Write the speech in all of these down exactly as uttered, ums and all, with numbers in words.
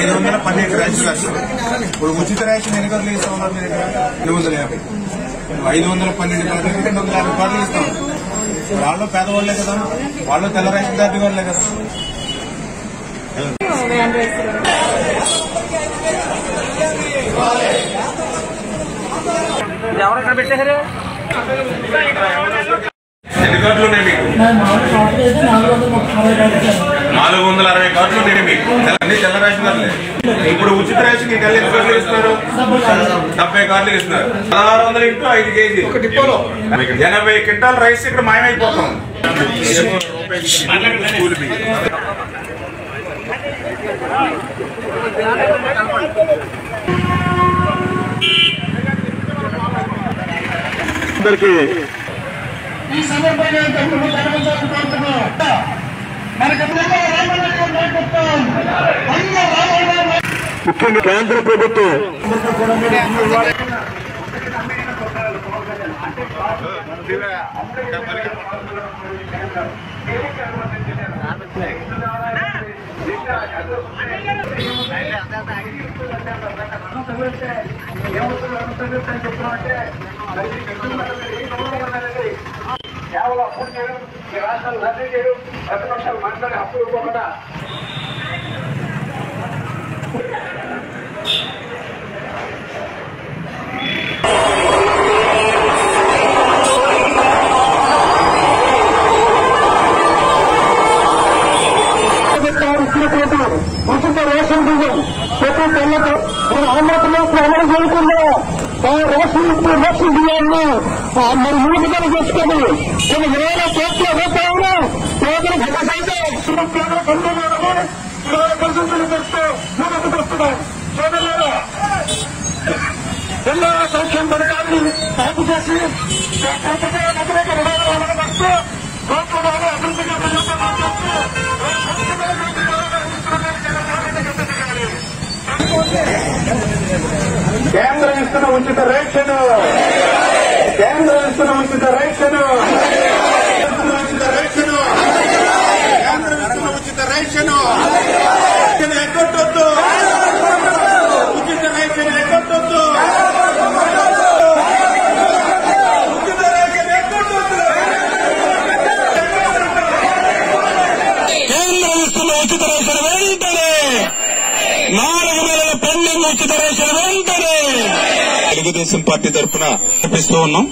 ఐదు వందల పన్నెండు రైతులు లక్షలు ఇప్పుడు ఉచిత రేషన్ ఎన్ని గంటలు ఇస్తా ఉన్నారు? మీ దగ్గర రెండు వందల యాభై ఐదు వందల పన్నెండు గంటలకి రెండు వందల యాభై గంటలు ఇస్తా ఉన్నారు. వాళ్ళు పేదవాళ్లే కదా, వాళ్ళు తెల్ల రేషన్ కార్డు వాళ్ళే కదా. నాలుగు వందల అరవై కార్డులు నేను మీకు అన్ని తెల్ల రేషన్ కార్డులే. ఇప్పుడు ఉచిత రేషన్ మీకు ఎన్ని కార్డులు ఇస్తున్నారు? డెబ్బై కార్డులు ఇస్తున్నారు. పదహారు వందల ఇంటూ ఐదు కేజీ ఎనభై క్వింటాల రైస్ ఇక్కడ మాయమైపోతాం. అందరికీ ఈ సమర్పణ తప్పుడు కర్మచారులు కోరుతున్నా ముఖ్యంగా కేంద్ర ప్రభుత్వం కేవలం అప్పుడు చేయడం, ఈ రాష్ట్రాలు రద్దు చేయడం, ప్రతిపక్షాలు మాట్లాడే అప్పుడు ఇవ్వకుండా రేషన్ బియ్యం ప్రతి తల్లితో మన ఆంధ్రప్రదేశ్ లో అమలు జరుగుతుందో ఆ రేషన్ రేషన్ బియ్యాన్ని మరి మూడుగా చేసుకొని కొన్ని ఇరవై కోట్ల రూపాయలు పేదలకు ఒకటైతే ఇరవై పర్సెంట్లు చేస్తూ ముందుకు తెస్తున్నాం. సోదరులు ఎన్నో సంక్షేమ పథకాన్ని సాగు చేసి వ్యతిరేక విధానాలను వస్తూ కోట్లలోనే అభివృద్ధిగా కేంద్రం ఇస్తున్న ఉచిత రేషన్ కేంద్రం ఇస్తున్న ఉచిత రేషన్ ఉచిత రేషన్ కేంద్రం ఇస్తున్న ఉచిత రేషన్ ఎగ్గొట్టొద్దు, ఉచిత రేషన్ ఎగ్గొట్టొద్దు, ఉచిత రేషన్ ఎగ్గొట్టొద్దు. కేంద్రం ఇస్తున్న ఉచిత రేషన్ వెంటనే నాలుగు నెలల పెండింగ్ ఉచిత రేషన్ వెంటనే తెలుగుదేశం పార్టీ తరఫున చూపిస్తూ ఉన్నాం.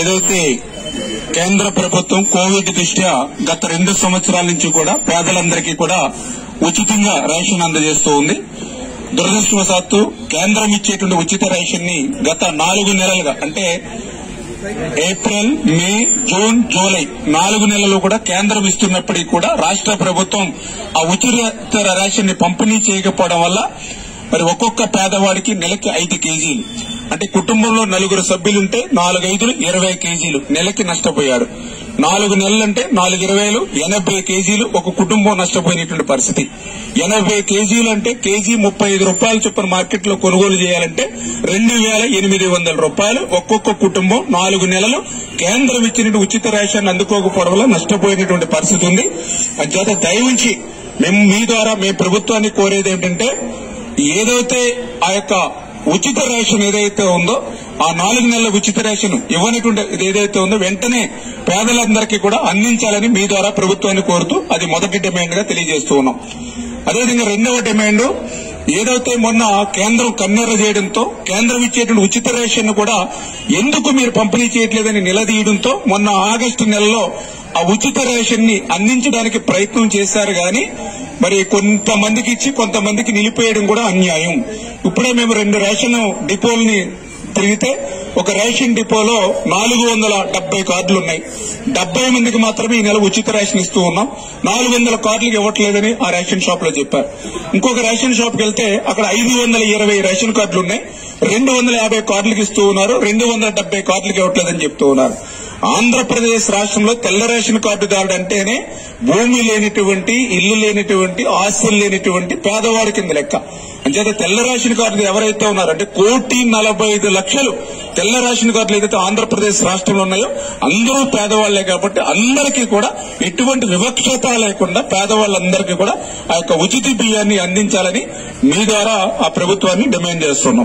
ఏదైతే కేంద్ర ప్రభుత్వం కోవిడ్ దృష్ట్యా గత రెండు సంవత్సరాల నుంచి కూడా పేదలందరికీ కూడా ఉచితంగా రేషన్ అందజేస్తూ ఉంది. దురదృష్టవశాత్తు కేంద్రం ఇచ్చేటువంటి ఉచిత రేషన్ ని గత నాలుగు నెలలుగా అంటే ఏప్రిల్, మే, జూన్, జూలై నాలుగు నెలలు కూడా కేంద్రం ఇస్తున్నప్పటికీ కూడా రాష్ట్ర ప్రభుత్వం ఆ ఉచిత రేషన్ ని పంపిణీ చేయకపోవడం వల్ల మరి ఒక్కొక్క పేదవాడికి నెలకి ఐదు కేజీలు అంటే కుటుంబంలో నలుగురు సభ్యులుంటే నాలుగైదులు ఇరవై కేజీలు నెలకి నష్టపోయాడు. నాలుగు నెలలంటే నాలుగు ఇరవైలు ఎనభై కేజీలు ఒక కుటుంబం నష్టపోయినటువంటి పరిస్థితి. ఎనభై కేజీలు అంటే కేజీ ముప్పై ఐదు రూపాయల చొప్పున మార్కెట్ లో కొనుగోలు చేయాలంటే రెండు వేల ఎనిమిది వందల రూపాయలు ఒక్కొక్క కుటుంబం నాలుగు నెలలు కేంద్రం ఇచ్చినటువంటి ఉచిత రేషన్ అందుకోకపోవడం వల్ల నష్టపోయినటువంటి పరిస్థితి ఉంది. అంచేత దయవుంచి మేము మీ ద్వారా మేము ప్రభుత్వాన్ని కోరేది ఏంటంటే ఏదైతే ఆ యొక్క ఉచిత రేషన్ ఏదైతే ఉందో ఆ నాలుగు నెలల ఉచిత రేషన్ ఇవ్వనటువంటి ఏదైతే ఉందో వెంటనే పేదలందరికీ కూడా అందించాలని మీ ద్వారా ప్రభుత్వాన్ని కోరుతూ అది మొదటి డిమాండ్ గా తెలియజేస్తూ ఉన్నాం. అదేవిధంగా రెండవ డిమాండ్ ఏదైతే మొన్న కేంద్రం కన్నెర్ర చేయడంతో కేంద్రం ఇచ్చేటువంటి ఉచిత రేషన్ కూడా ఎందుకు మీరు పంపిణీ చేయట్లేదని నిలదీయడంతో మొన్న ఆగస్టు నెలలో ఆ ఉచిత రేషన్ ని అందించడానికి ప్రయత్నం చేశారు గాని మరి కొంతమందికి ఇచ్చి కొంతమందికి నిలిపేయడం కూడా అన్యాయం. ఇప్పుడే మేము రెండు రేషన్ డిపోల్ని తిరిగితే ఒక రేషన్ డిపోలో నాలుగు వందల డెబ్బై కార్డులు ఉన్నాయి. డెబ్బై మందికి మాత్రమే ఈ నెల ఉచిత రేషన్ ఇస్తూ ఉన్నాం. నాలుగు వందల కార్డులకు ఇవ్వట్లేదని ఆ రేషన్ షాప్ లో చెప్పారు. ఇంకొక రేషన్ షాప్ కి వెళ్తే అక్కడ ఐదు వందల ఇరవై రేషన్ కార్డులు ఉన్నాయి. రెండు వందల యాభై కార్డులకు ఇస్తూ ఉన్నారు, రెండు వందల డెబ్బై కార్డులకు ఇవ్వట్లేదని చెప్తూ ఉన్నారు. ఆంధ్రప్రదేశ్ రాష్ట్రంలో తెల్ల రేషన్ కార్డుదారుడు అంటేనే భూమి లేనిటువంటి ఇల్లు లేనిటువంటి ఆస్తులు లేనిటువంటి పేదవాడి కింద లెక్క. అంచేత తెల్ల రేషన్ కార్డు ఎవరైతే ఉన్నారో అంటే కోటి నలభై ఐదు లక్షలు తెల్ల రేషన్ కార్డులు ఏదైతే ఆంధ్రప్రదేశ్ రాష్ట్రంలో ఉన్నాయో అందరూ పేదవాళ్లే. కాబట్టి అందరికీ కూడా ఎటువంటి వివక్షత లేకుండా పేదవాళ్ళందరికీ కూడా ఆ యొక్క ఉచిత బియ్యాన్ని అందించాలని మీ ద్వారా ఆ ప్రభుత్వాన్ని డిమాండ్ చేస్తున్నాం.